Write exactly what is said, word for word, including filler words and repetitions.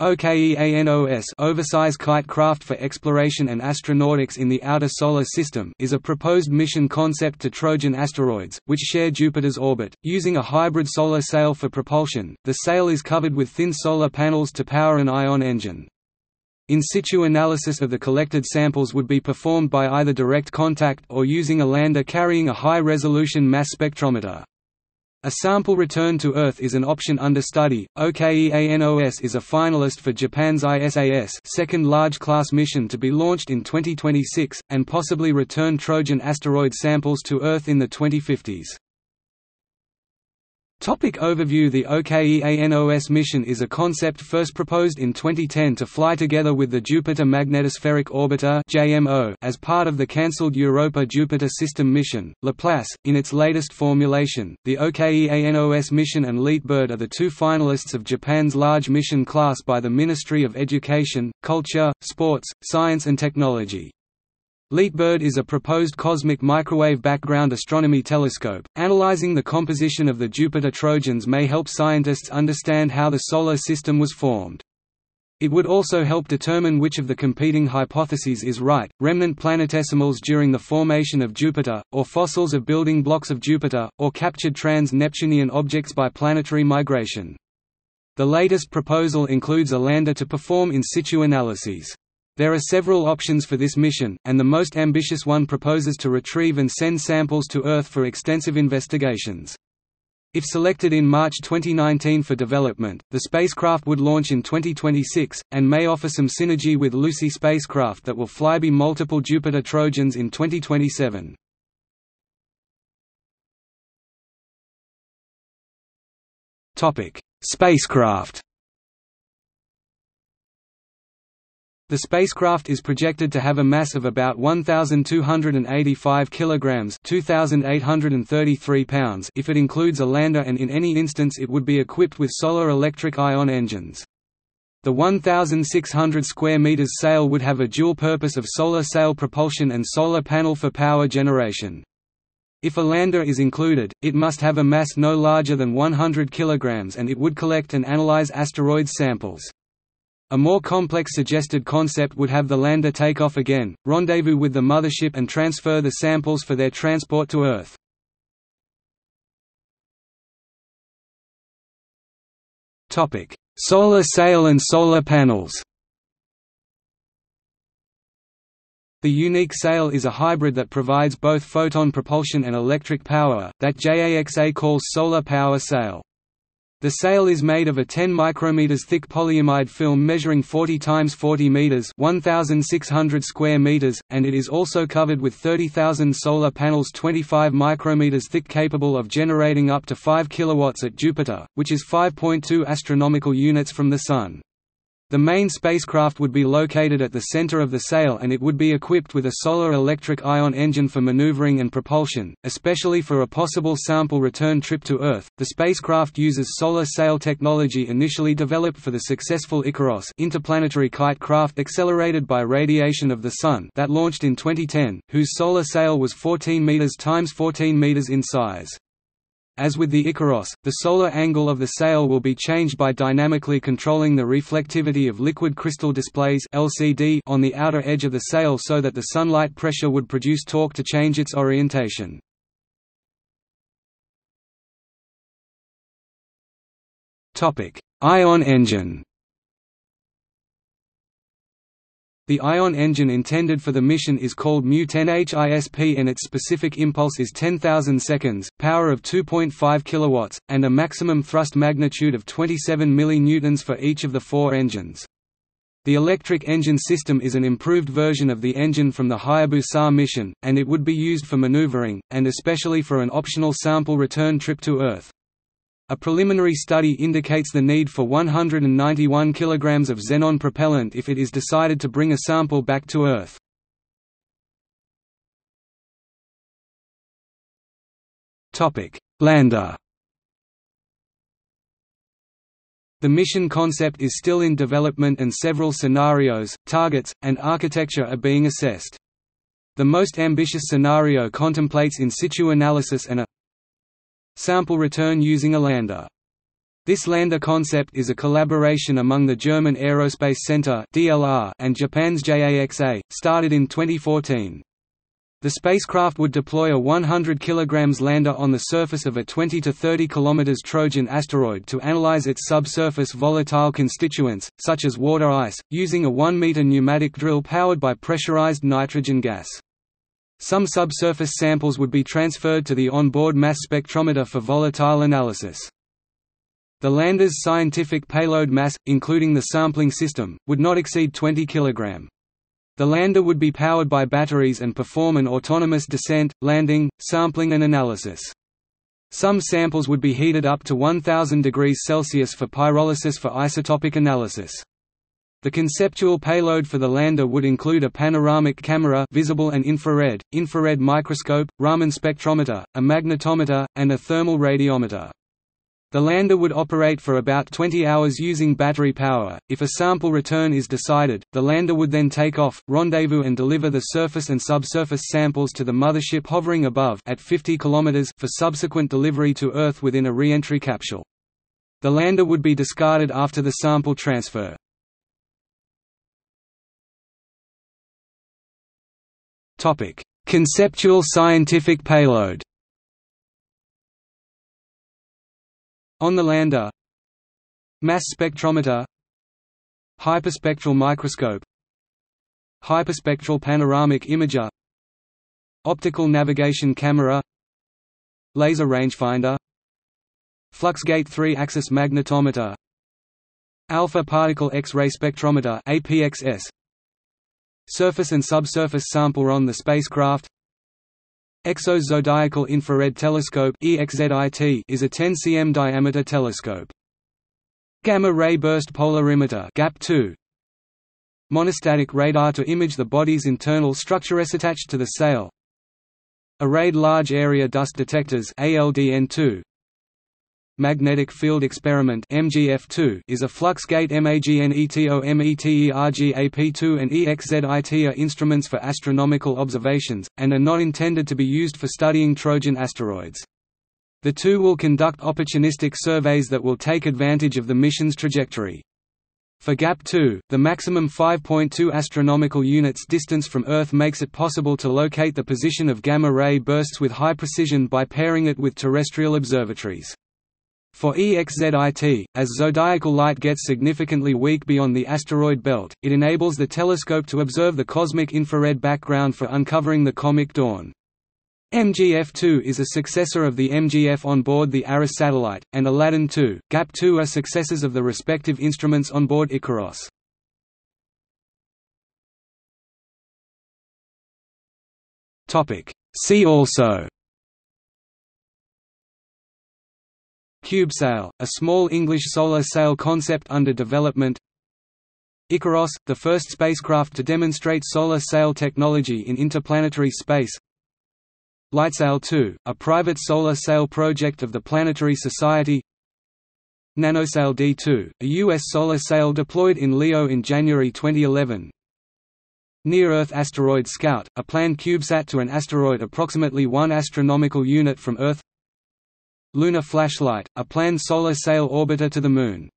OKEANOS Oversized Kite Craft for Exploration and Astronautics in the Outer Solar System is a proposed mission concept to Trojan asteroids, which share Jupiter's orbit, using a hybrid solar sail for propulsion. The sail is covered with thin solar panels to power an ion engine. In situ analysis of the collected samples would be performed by either direct contact or using a lander carrying a high-resolution mass spectrometer. A sample return to Earth is an option under study. OKEANOS is a finalist for Japan's I S A S second large-class mission to be launched in twenty twenty-six, and possibly return Trojan asteroid samples to Earth in the twenty fifties. Topic overview. The OKEANOS mission is a concept first proposed in twenty ten to fly together with the Jupiter Magnetospheric Orbiter (J M O) as part of the cancelled Europa-Jupiter System mission, LaPlace. In its latest formulation, the OKEANOS mission and LiteBIRD are the two finalists of Japan's large mission class by the Ministry of Education, Culture, Sports, Science and Technology. LiteBIRD is a proposed cosmic microwave background astronomy telescope. Analyzing the composition of the Jupiter Trojans may help scientists understand how the Solar System was formed. It would also help determine which of the competing hypotheses is right: remnant planetesimals during the formation of Jupiter, or fossils of building blocks of Jupiter, or captured trans-Neptunian objects by planetary migration. The latest proposal includes a lander to perform in situ analyses. There are several options for this mission, and the most ambitious one proposes to retrieve and send samples to Earth for extensive investigations. If selected in March twenty nineteen for development, the spacecraft would launch in twenty twenty-six, and may offer some synergy with Lucy spacecraft that will flyby multiple Jupiter Trojans in twenty twenty-seven. Spacecraft. The spacecraft is projected to have a mass of about one thousand two hundred eighty-five kilograms (two thousand eight hundred thirty-three pounds) if it includes a lander, and in any instance it would be equipped with solar electric ion engines. The one thousand six hundred square meters sail would have a dual purpose of solar sail propulsion and solar panel for power generation. If a lander is included, it must have a mass no larger than one hundred kilograms, and it would collect and analyze asteroid samples. A more complex suggested concept would have the lander take off again, rendezvous with the mothership and transfer the samples for their transport to Earth. Solar sail and solar panels. The unique sail is a hybrid that provides both photon propulsion and electric power, that JAXA calls solar power sail. The sail is made of a ten micrometers thick polyimide film measuring forty times forty meters (one thousand six hundred square meters), and it is also covered with thirty thousand solar panels twenty-five micrometers thick capable of generating up to five kilowatts at Jupiter, which is five point two astronomical units from the Sun. The main spacecraft would be located at the center of the sail, and it would be equipped with a solar electric ion engine for maneuvering and propulsion, especially for a possible sample return trip to Earth. The spacecraft uses solar sail technology initially developed for the successful IKAROS interplanetary kite craft accelerated by radiation of the Sun that launched in twenty ten, whose solar sail was fourteen meters by fourteen meters in size. As with the IKAROS, the solar angle of the sail will be changed by dynamically controlling the reflectivity of liquid crystal displays (L C D) on the outer edge of the sail so that the sunlight pressure would produce torque to change its orientation. Ion engine. The ion engine intended for the mission is called Mu ten H I S P, and its specific impulse is ten thousand seconds, power of two point five kilowatts, and a maximum thrust magnitude of twenty-seven millinewtons for each of the four engines. The electric engine system is an improved version of the engine from the Hayabusa mission, and it would be used for maneuvering, and especially for an optional sample return trip to Earth. A preliminary study indicates the need for one hundred ninety-one kilograms of xenon propellant if it is decided to bring a sample back to Earth. Topic: Lander. The mission concept is still in development, and several scenarios, targets, and architecture are being assessed. The most ambitious scenario contemplates in situ analysis and a sample return using a lander. This lander concept is a collaboration among the German Aerospace Center (D L R) and Japan's JAXA, started in twenty fourteen. The spacecraft would deploy a one hundred kilogram lander on the surface of a twenty to thirty kilometer Trojan asteroid to analyze its subsurface volatile constituents, such as water ice, using a one meter pneumatic drill powered by pressurized nitrogen gas. Some subsurface samples would be transferred to the onboard mass spectrometer for volatile analysis. The lander's scientific payload mass, including the sampling system, would not exceed twenty kilograms. The lander would be powered by batteries and perform an autonomous descent, landing, sampling and analysis. Some samples would be heated up to one thousand degrees Celsius for pyrolysis for isotopic analysis. The conceptual payload for the lander would include a panoramic camera, visible and infrared, infrared microscope, Raman spectrometer, a magnetometer, and a thermal radiometer. The lander would operate for about twenty hours using battery power. If a sample return is decided, the lander would then take off, rendezvous and deliver the surface and subsurface samples to the mothership hovering above at fifty kilometers for subsequent delivery to Earth within a re-entry capsule. The lander would be discarded after the sample transfer. Topic: Conceptual scientific payload. On the lander: mass spectrometer, hyperspectral microscope, hyperspectral panoramic imager, optical navigation camera, laser rangefinder, fluxgate three axis magnetometer, alpha particle X-ray spectrometer (A P X S), surface and subsurface sampler on the spacecraft. Exozodiacal Infrared Telescope (E X Z I T) is a ten centimeter diameter telescope. Gamma-ray burst polarimeter (G A P two). Monostatic radar to image the body's internal structures attached to the sail. Arrayed large area dust detectors (A L D N two). Magnetic field experiment (M G F two) is a fluxgate magnetometa. And E X Z I T are instruments for astronomical observations, and are not intended to be used for studying Trojan asteroids. The two will conduct opportunistic surveys that will take advantage of the mission's trajectory. For G A P two, the maximum five point two astronomical units distance from Earth makes it possible to locate the position of gamma-ray bursts with high precision by pairing it with terrestrial observatories. For E X Z I T, as zodiacal light gets significantly weak beyond the asteroid belt, it enables the telescope to observe the cosmic infrared background for uncovering the comic dawn. M G F two is a successor of the M G F on board the Aris satellite, and Aladdin two, G A P two are successors of the respective instruments on board IKAROS. See also: CubeSail, a small English solar sail concept under development. IKAROS, the first spacecraft to demonstrate solar sail technology in interplanetary space. LightSail two, a private solar sail project of the Planetary Society. NanoSail D two, a U S solar sail deployed in LEO in January twenty eleven. Near-Earth Asteroid Scout, a planned CubeSat to an asteroid approximately one astronomical unit from Earth. Lunar Flashlight, a planned solar sail orbiter to the Moon.